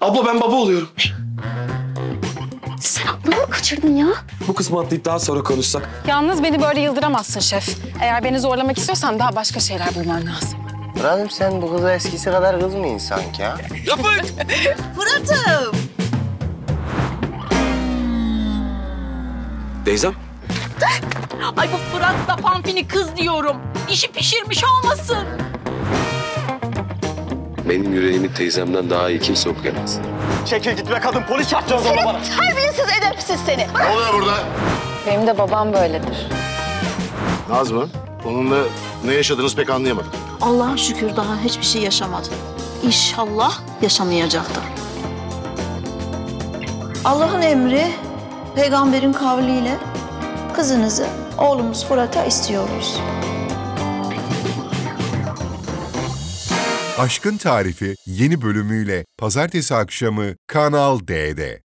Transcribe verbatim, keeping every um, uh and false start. Abla ben baba oluyorum. Sen aklını mı kaçırdın ya? Bu kısmı atlayıp daha sonra konuşsak. Yalnız beni böyle yıldıramazsın şef. Eğer beni zorlamak istiyorsan daha başka şeyler bulman lazım. Fırat'ım sen bu kıza eskisi kadar kızmayın sanki ha? Yapın! Fırat'ım! Deyzem? Ay bu Fırat da Pampin'i kız diyorum. İşi pişirmiş olmasın. Benim yüreğimi teyzemden daha iyi kimse okuyamaz. Çekil git be kadın, polis çarpacağız ona bana. Senin terbiyesiz, edepsiz seni. Ne oluyor burada? Benim de babam böyledir. Nazmın, onunla ne yaşadığınızı pek anlayamadım. Allah'a şükür daha hiçbir şey yaşamadı. İnşallah yaşamayacaktır. Allah'ın emri, peygamberin kavliyle kızınızı oğlumuz Fırat'a istiyoruz. Aşkın Tarifi yeni bölümüyle pazartesi akşamı Kanal D'de.